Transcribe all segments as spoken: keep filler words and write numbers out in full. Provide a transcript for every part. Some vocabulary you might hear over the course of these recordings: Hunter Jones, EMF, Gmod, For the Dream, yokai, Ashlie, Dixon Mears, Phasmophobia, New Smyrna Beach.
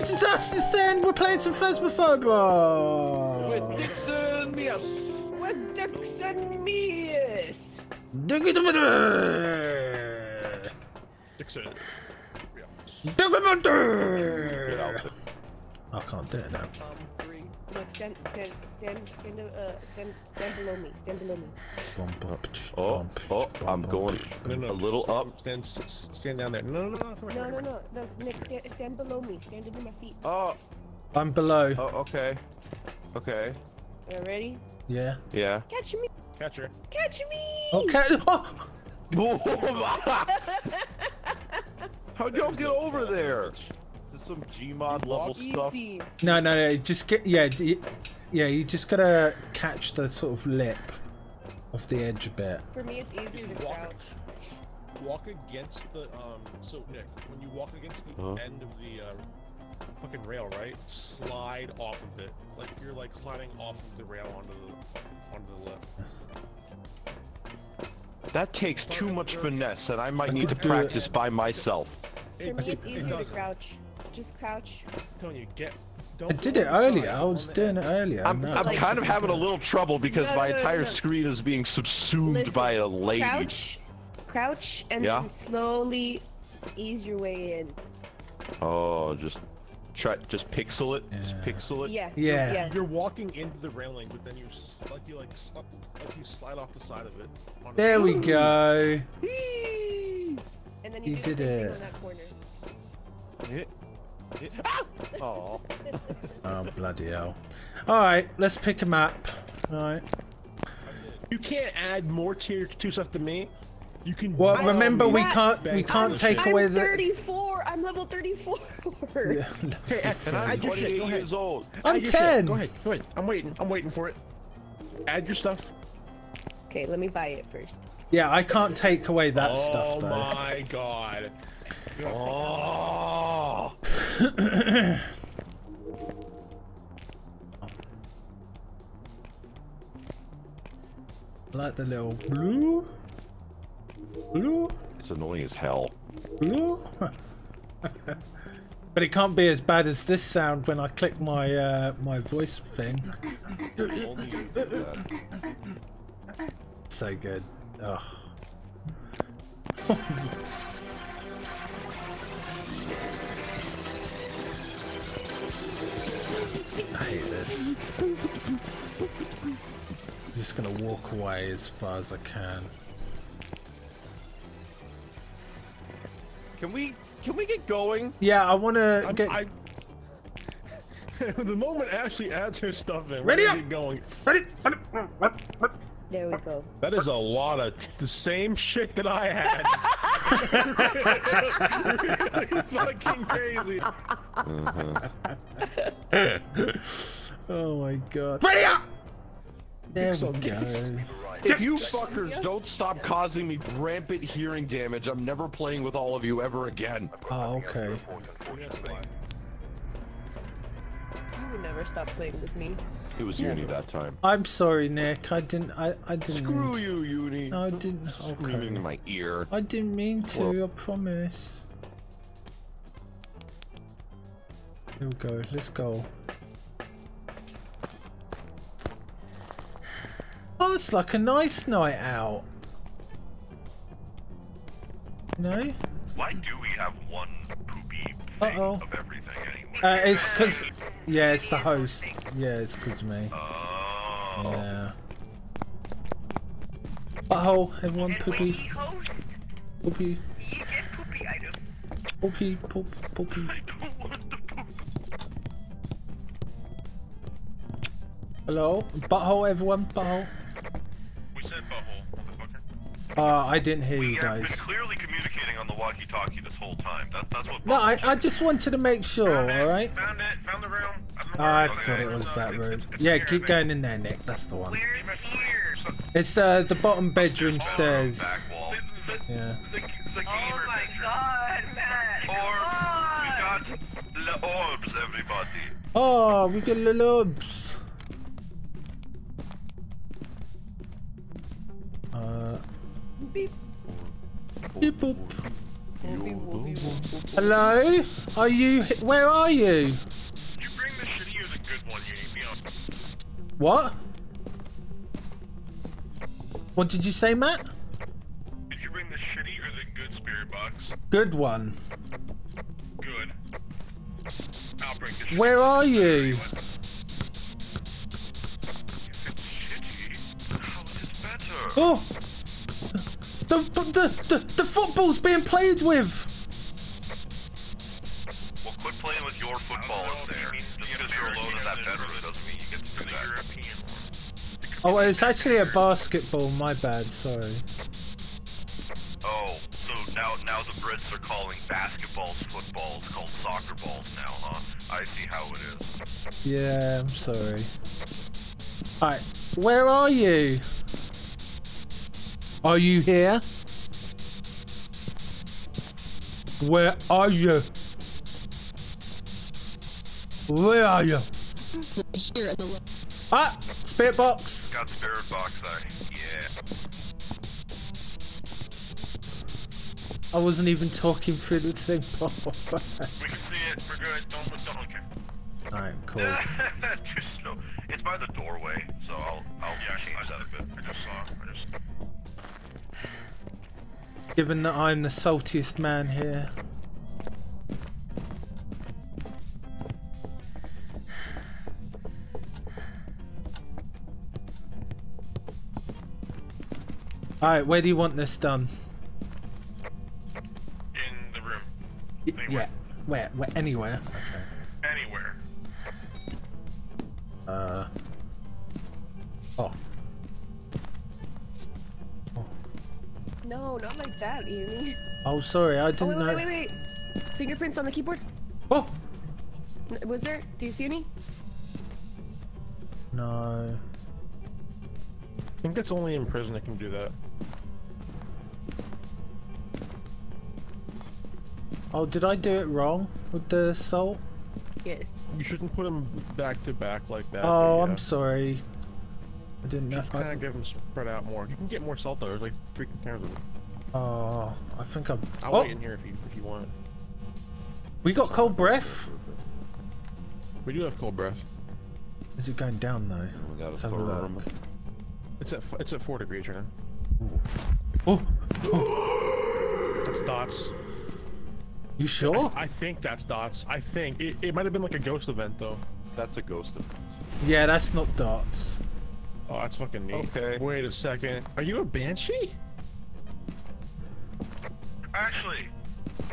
guys, it's us, it's Dan. We're playing some Phasmophobia. With Dixon Mears. With Dixon Mears. Dixon Mears. Dixon Mears. I can't do it now. Look, stand, stand, stand, stand, uh, stand, stand below me. Stand below me. Bump up. Oh, bump, oh, I'm going no, no, a little up. Stand, stand down there. No, no, no, no, no, no, no, no. Nick, stand, stand below me. Stand under my feet. Oh, I'm below. Oh, okay, okay. You ready? Yeah. Yeah. Catch me. Catch her. Catch me. Okay. Oh. How'd y'all get over there? Some Gmod level stuff. No, no, no. Just get, yeah, yeah. You just gotta catch the sort of lip off the edge a bit. For me, it's easier to walk. Walk against the um. So Nick, when you walk against the huh? end of the uh, fucking rail, right? Slide off of it, like you're like sliding off of the rail onto the onto the lip. That takes too much finesse, and I might I need to practice it by myself. For me, it's easier to crouch. Just crouch. You, get, don't I did it earlier. I was doing it earlier. I'm, no, I'm like, kind of having a little trouble because no, no, my entire no, no. screen is being subsumed Listen, by a lady. Crouch, crouch, and yeah? then slowly ease your way in. Oh, just try, just pixel it, yeah. just pixel it. Yeah. yeah, yeah. You're walking into the railing, but then you like you like, like you slide off the side of it. There we go. And then you, you do did it. On that corner. Yeah. Oh. Oh, bloody hell. Alright, let's pick a map. Alright. You can't add more tier two stuff to me. You can. Well, I remember we can't we can't I'm, take I'm away the thirty-four. I'm level thirty-four. Yeah, hey, I'm twenty-eight years old. I'm ten. Go ahead. Go ahead. I'm waiting. I'm waiting for it. Add your stuff. Okay, let me buy it first. Yeah, I can't take away that oh stuff though. Oh my god. Oh. Like the little blue, blue. It's annoying as hell. Blue, but it can't be as bad as this sound when I click my uh, my voice thing. So good. Oh. I hate this. I'm just gonna walk away as far as I can. Can we can we get going? Yeah, I wanna I'm, get. I... The moment Ashley adds her stuff in, ready up. Get going. Ready. There we go. That is a lot of the same shit that I had. Really fucking crazy. Mm-hmm. Oh my god. Ready up! There we go. If you fuckers don't stop causing me rampant hearing damage, I'm never playing with all of you ever again. Oh, okay. You would never stop playing with me. It was Uni that time. I'm sorry, Nick. I didn't. I. I didn't. Screw you, Uni. No, I didn't. Okay. Screaming in my ear. I didn't mean to. Well, I promise. Here we go. Let's go. Oh, it's like a nice night out. No. Why do we have one poopy thing uh-oh. of everything anyway? Uh, it's because. Yeah, it's the host. Yeah, it's cause me. Oh. Yeah. Butthole, everyone poopy. Poopy. You get poopy items. Poopy, poop, poopy. I don't want the poop. Hello? Butthole, everyone, butthole. We said butthole, motherfucker. Uh, I didn't hear we you guys. Been clearly communicating on the walkie-talkie this whole time. That, that's what. No, I, I just wanted to make sure, alright? Found it, found the room. I thought it was that room. Yeah, keep going in there, Nick. That's the one. It's uh, the bottom bedroom stairs. Yeah. Oh my god, man! Orbs! We got the orbs, everybody. Oh, we got the orbs. Uh. Beep. Beep boop. Hello? Are you... Where are you? You bring the shitty or the good one, you need me on. What? What did you say, Matt? Did you bring the shitty or the good spirit box? Good one. Good. I'll bring the shitty. Where are you? If it's shitty, how is it better? Oh! The, the, the, the football's being played with! Well, quit playing with your football up there. Just because you're alone in that bedroom doesn't mean you get to do that. Oh, it's actually a basketball, my bad, sorry. Oh, so now, now the Brits are calling basketballs footballs, called soccer balls now, huh? I see how it is. Yeah, I'm sorry. Alright, where are you? Are you here? Where are you? Where are you? Here at the left. Ah! Spirit box! Got the spirit box, I. Yeah. I wasn't even talking through the thing. We can see it. We're good. Don't look. Don't look. Alright, cool. Too slow. It's by the doorway, so I'll, I'll yeah, change that a bit. I just saw. I just... Given that I'm the saltiest man here. Alright, where do you want this done? In the room. Anywhere. Yeah. Where? Where? Anywhere? Okay. Anywhere. Uh. Oh. No, not like that, Amy. Oh, sorry, I didn't know. Oh, wait, wait, wait, wait. Fingerprints on the keyboard? Oh! Was there? Do you see any? No. I think that's only in prison that can do that. Oh, did I do it wrong with the salt? Yes. You shouldn't put them back to back like that. Oh, yeah. I'm sorry. I didn't know. Just kind of give them spread out more. You can get more salt though. There's like three containers of it. Oh, I think I'm. I'll oh. wait in here if you if you want. We got cold breath. We do have cold breath. Is it going down though? Oh, we got a therm. It's at it's at four degrees right now. Oh. Oh. That's dots. You sure? I, I think that's dots. I think it it might have been like a ghost event though. That's a ghost event. Yeah, that's not dots. Oh, that's fucking neat. Okay. Wait a second. Are you a banshee? Actually,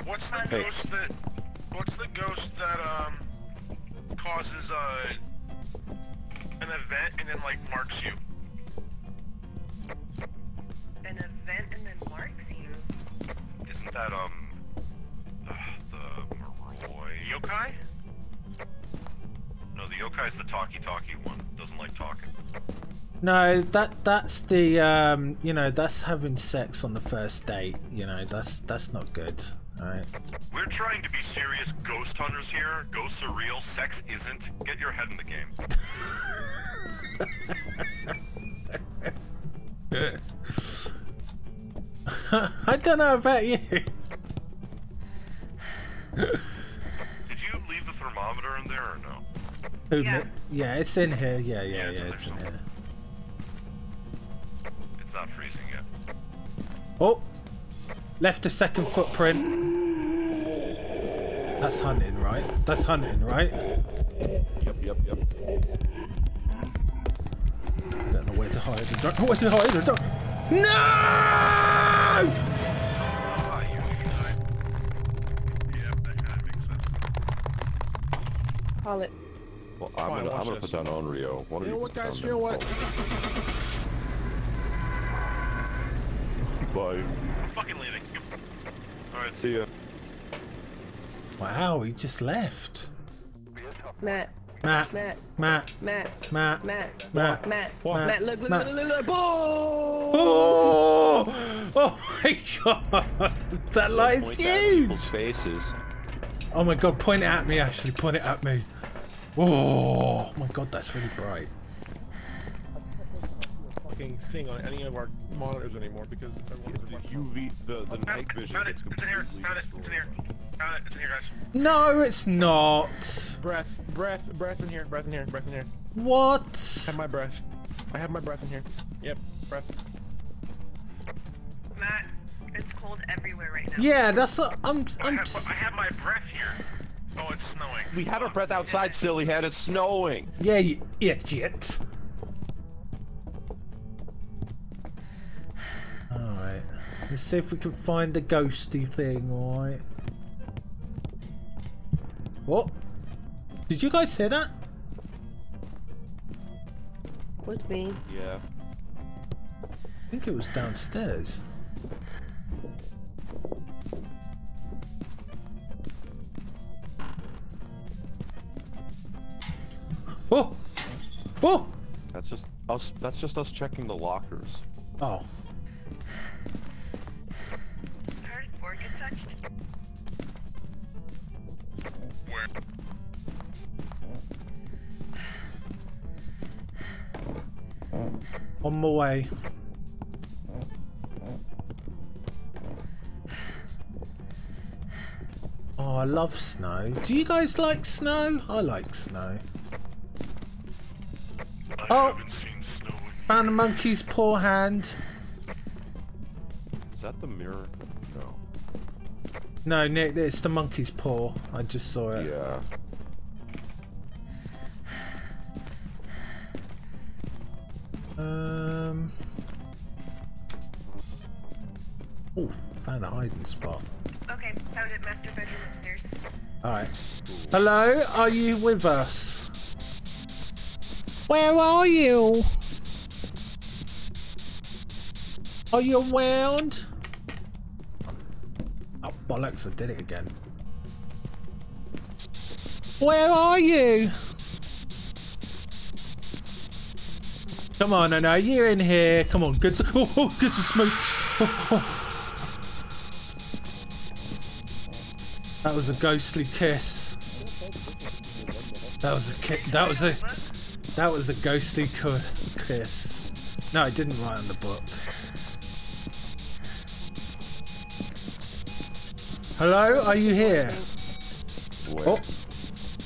what's the hey. ghost that? What's the ghost that um causes uh an event and then like marks you? An event and then marks you. Isn't that um uh, the Maroi yokai? No, the yokai's the talky-talky one. Doesn't like talking. No, that that's the um, you know, that's having sex on the first date. You know, that's that's not good. All right. We're trying to be serious ghost hunters here. Ghosts are real. Sex isn't. Get your head in the game. I don't know about you. Did you leave the thermometer in there or no? Ooh, yeah. Yeah, it's in here. Yeah, yeah, yeah, yeah it's in something. here. Not freezing yet. Oh, left a second footprint. That's hunting, right? That's hunting, right? Yep, yep, yep. Don't know where to hide. I don't know where to hide. I don't. No! Call it. Well, I'm Fine, gonna, I'm gonna put down on Rio. What you know what, guys? You know what? Bye. I'm fucking leaving. Alright, see ya. Wow, he just left. Matt. Matt. Matt. Matt. Matt. Matt. Matt. Matt. Matt. Matt. Look, look, Matt. look, look, look, look. Boom! Oh! Oh my god. That light's huge. Faces. Oh my god, point it at me, Ashley. Point it at me. Oh my god, that's really bright. fucking thing on any of our monitors anymore because the U V, the, the night vision found it. It's in here. Found it. It's in here. Found it. It's in here, guys. No, it's not. Breath, breath, breath in here. Breath in here. Breath in here. What? I have my breath. I have my breath in here. Yep, breath. Matt, it's cold everywhere right now. Yeah, that's what I'm. I'm I, have, I have my breath here. Oh, it's snowing. We had our breath outside, silly head. It's snowing. Yeah, you idiot. Alright. Let's see if we can find the ghosty thing, alright. What? Did you guys hear that? With me. Yeah. I think it was downstairs. Oh! Oh! That's just us. That's just us checking the lockers. Oh. How did four get touched? Where? On my way. Oh, I love snow. Do you guys like snow? I like snow. I oh! Seen snow found a monkey's paw hand. Is that the mirror? No. No, Nick, it's the monkey's paw. I just saw it. Yeah. Um. Oh, found a hiding spot. Okay, found it. Master bedroom upstairs. All right. Hello, are you with us? Where are you? Are you around? Oh bollocks! I did it again. Where are you? Come on, no, no, you're in here. Come on, good to, oh, oh, good to smooch. Oh, oh. That was a ghostly kiss. That was a kiss. That was a. That was a ghostly kiss. No, I didn't write on the book. Hello, are you here? Where? Oh.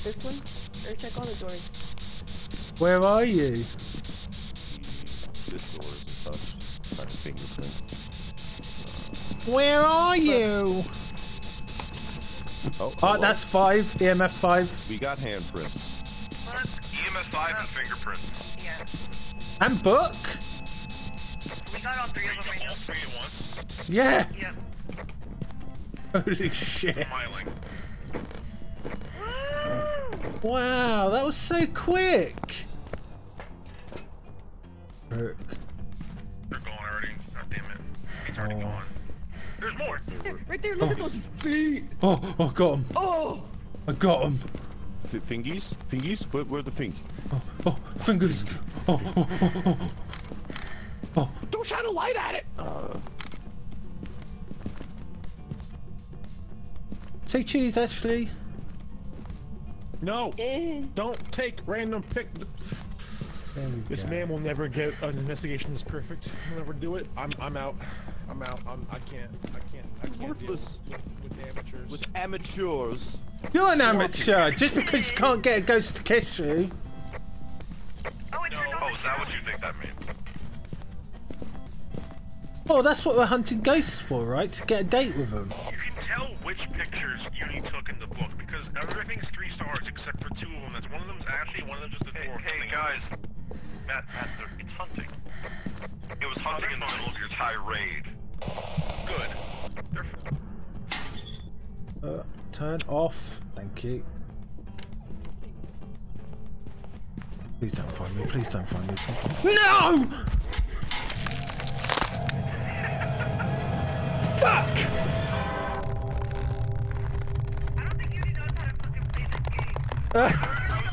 This one? Or check all the doors. Where are you? This door is touched by fingerprint. Where are you? Oh, oh that's five. E M F five. We got handprints. Look. E M F five and fingerprints. Yeah. And book? We got all three of them right now. All three at once? Yeah. Yep. Holy shit. Smiling. Woo! Wow, that was so quick. They're gone already. God damn it. He's already oh. gone. There's more. There, right there, look oh. at those feet. Oh, oh, I got him. Oh, I got him. Fingies? Fingies? Where, where are the fing? Oh, oh, fingers. Oh, oh, oh, oh, oh. Don't shine a light at it. Uh. Take cheese, Ashley. No. Eh. Don't take random pick. This man will never get an investigation that's perfect. He'll never do it. I'm I'm out. I'm out. I'm I can't I can't I can't Worthless. deal with, with amateurs. With amateurs. You're an amateur, just because you can't get a ghost to kiss you. Oh, it's no. oh is that what you think that means? Well, that's what we're hunting ghosts for, right? To get a date with them. You can tell which pictures you took in the book because everything's three stars except for two of them. That's one of them's Ashley, one of them's just a dwarf. Hey, hey guys. Matt, Matt, it's hunting. It was hunting in the middle of your tirade. Good. Uh, turn off. Thank you. Please don't find me. Please don't find me. No! Fuck! I don't think you need to know how to fucking play this game. I was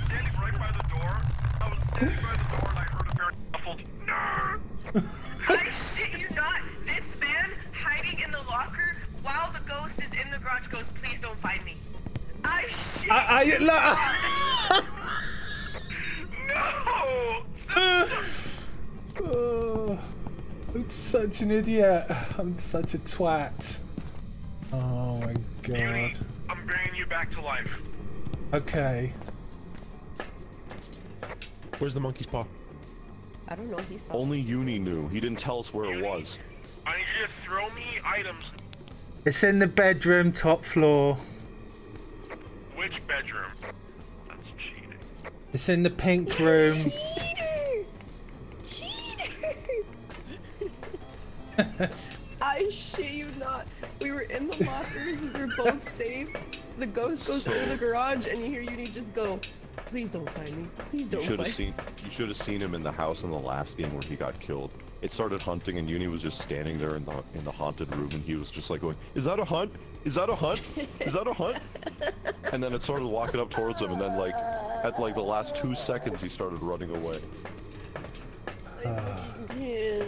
standing right by the door. I was standing by the door. I shit you not, this man hiding in the locker while the ghost is in the garage goes, please don't find me. I shit I, I, no. No. Uh, oh. I'm such an idiot. I'm such a twat. Oh my god. Beauty, I'm bringing you back to life. Okay. Where's the monkey's paw? I don't know. He saw. Only Uni knew. He didn't tell us where Uni, it was. I need you to throw me items. It's in the bedroom, top floor. Which bedroom? That's cheating. It's in the pink room. Cheater! Cheater! I shit you not. We were in the lockers and we were both safe. The ghost goes so, over the garage and you hear Uni just go, please don't find me. Please don't find me. You should have seen him in the house in the last game where he got killed. It started hunting and Uni was just standing there in the in the haunted room and he was just like going, is that a hunt? Is that a hunt? Is that a hunt? And then it started walking up towards him and then like at like the last two seconds he started running away. Uh, yeah.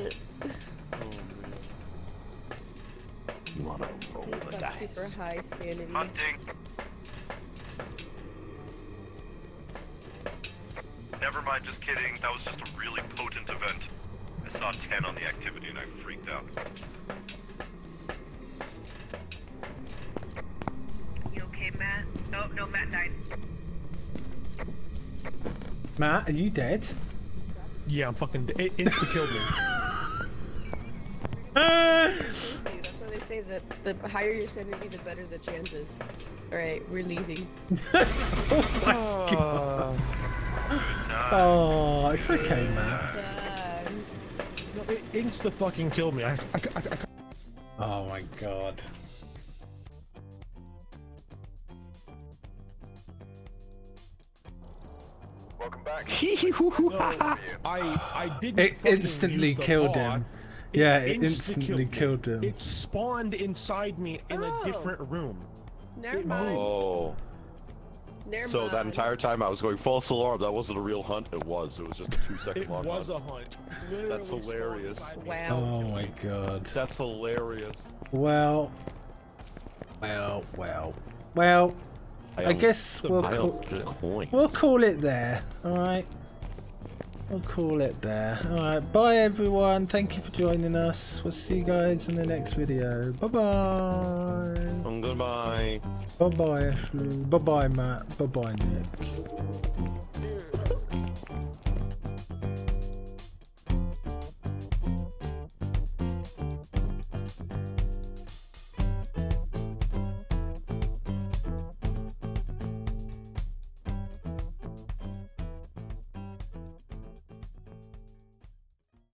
You wanna roll the dice. Super high sanity. Hunting. Never mind, just kidding. That was just a really potent event. I saw ten on the activity and I freaked out. You okay, Matt? No, no, Matt died. Matt, are you dead? Yeah, I'm fucking dead. It insta-killed me. uh, They say that the higher your sanity, the better the chances. All right, we're leaving. Oh my oh. god. Oh, it's okay, Matt. No, it insta fucking killed me. I, I, I, I... Oh my god. Welcome back. No, I I didn't. It instantly killed him. It yeah, it instantly killed, killed him. It spawned inside me in oh. a different room. Never mind. Oh. Never so mind. That entire time I was going false alarm. That wasn't a real hunt. It was. It was just a two-second long hunt. It was a hunt. Literally That's hilarious. Wow. Oh my god. That's hilarious. Well. Well. Well. Well. I, I guess we'll call. We'll call it there. All right. We'll call it there. Alright, bye everyone. Thank you for joining us. We'll see you guys in the next video. Bye bye. Goodbye. Bye bye, Ashley. Bye bye, Matt. Bye bye, Nick.